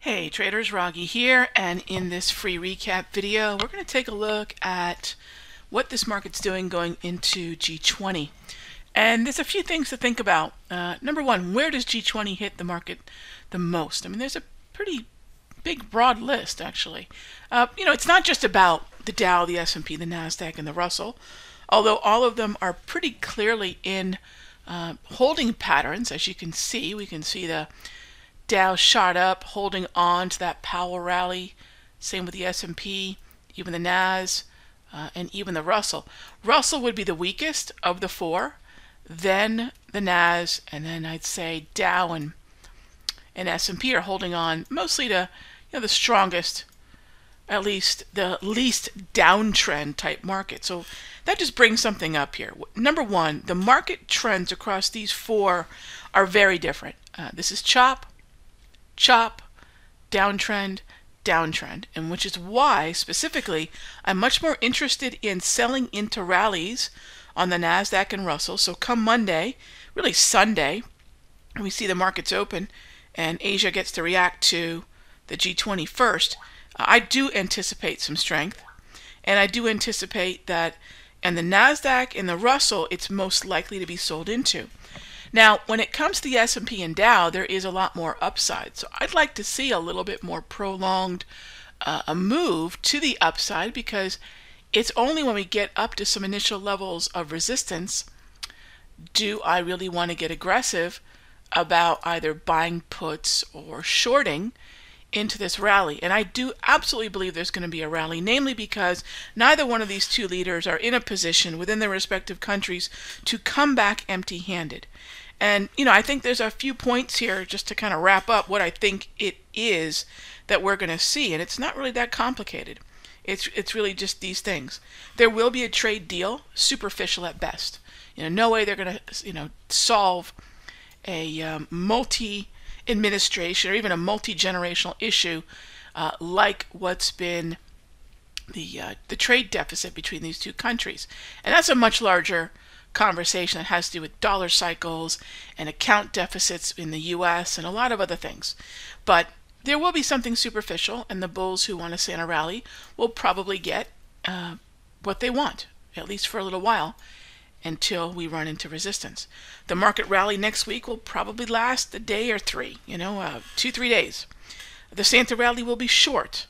Hey traders, Raghee here, and in this free recap video, we're going to take a look at what this market's doing going into G20. And there's a few things to think about. Number one, where does G20 hit the market the most? I mean, there's a pretty big, broad list, actually. You know, it's not just about the Dow, the S&P, the NASDAQ, and the Russell, although all of them are pretty clearly in holding patterns. As you can see, we can see the Dow shot up, holding on to that Powell rally. Same with the S&P, even the Nas, and even the Russell. Russell would be the weakest of the four, then the Nas, and then I'd say Dow and S&P are holding on mostly to, you know, the strongest, at least the least downtrend type market. So that just brings something up here. Number one, the market trends across these four are very different. This is chop, chop, downtrend, downtrend, and which is why specifically I'm much more interested in selling into rallies on the NASDAQ and Russell. So come Monday, really Sunday, we see the markets open and Asia gets to react to the G20 first. I do anticipate some strength, and I do anticipate that, and the NASDAQ and the Russell, it's most likely to be sold into. Now, when it comes to the S&P and Dow, there is a lot more upside. So I'd like to see a little bit more prolonged a move to the upside, because it's only when we get up to some initial levels of resistance do I really want to get aggressive about either buying puts or shorting into this rally. And I do absolutely believe there's going to be a rally, namely because neither one of these two leaders are in a position within their respective countries to come back empty-handed. And, you know, I think there's a few points here just to kind of wrap up what I think it is that we're going to see. And it's not really that complicated. It's really just these things. There will be a trade deal, superficial at best. You know, no way they're going to, you know, solve a multi-administration or even a multi-generational issue like what's been the trade deficit between these two countries. And that's a much larger conversation that has to do with dollar cycles and account deficits in the U.S. and a lot of other things. But there will be something superficial, and the bulls who want to stay in a rally will probably get what they want, at least for a little while, until we run into resistance. The market rally next week will probably last a day or three, you know, 2-3 days. The Santa rally will be short,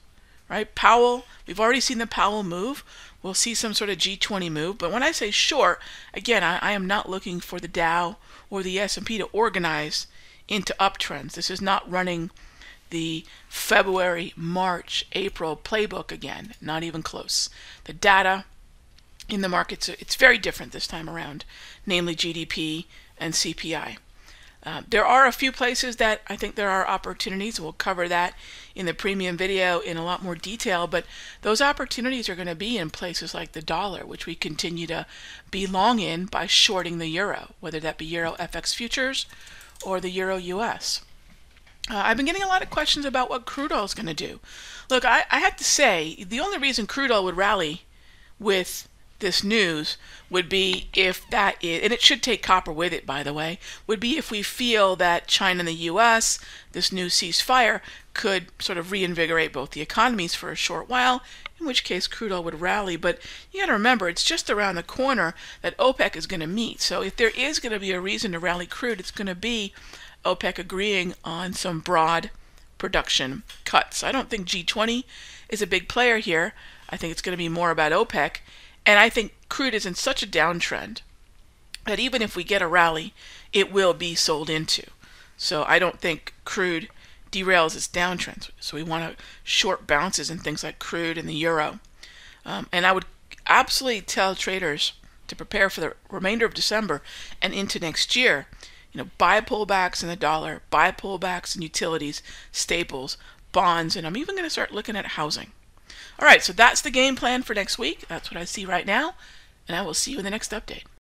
right? Powell, we've already seen the Powell move. We'll see some sort of G20 move. But when I say short, again, I am not looking for the Dow or the S&P to organize into uptrends. This is not running the February, March, April playbook again, not even close. The data in the markets, it's very different this time around, namely GDP and CPI. There are a few places that I think there are opportunities. We'll cover that in the premium video in a lot more detail, but those opportunities are going to be in places like the dollar, which we continue to be long in by shorting the euro, whether that be Euro FX futures or the Euro US. I've been getting a lot of questions about what crude oil is going to do. Look, I have to say, the only reason crude oil would rally with this news would be if that is, and it should take copper with it, by the way, would be if we feel that China and the U.S., this new ceasefire, could sort of reinvigorate both the economies for a short while, in which case crude oil would rally. But you got to remember, it's just around the corner that OPEC is going to meet. So if there is going to be a reason to rally crude, it's going to be OPEC agreeing on some broad production cuts. I don't think G20 is a big player here. I think it's going to be more about OPEC. And I think crude is in such a downtrend that even if we get a rally, it will be sold into. So I don't think crude derails its downtrend. So we want to short bounces in things like crude and the euro. And I would absolutely tell traders to prepare for the remainder of December and into next year. You know, buy pullbacks in the dollar, buy pullbacks in utilities, staples, bonds, and I'm even going to start looking at housing. All right, so that's the game plan for next week. That's what I see right now, and I will see you in the next update.